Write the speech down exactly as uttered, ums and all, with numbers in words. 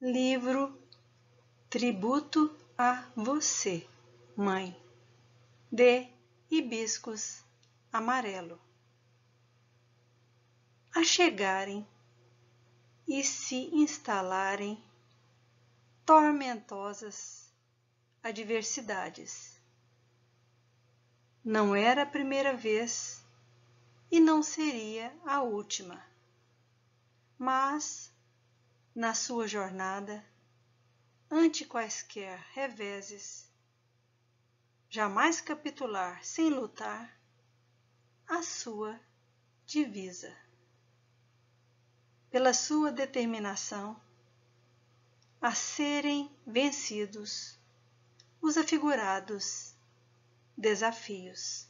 Livro Tributo a Você, Mãe, de Hibiscus Amarelo. A chegarem e se instalarem tormentosas adversidades. Não era a primeira vez e não seria a última, mas na sua jornada, ante quaisquer reveses, jamais capitular sem lutar, a sua divisa. Pela sua determinação a serem vencidos os afigurados desafios.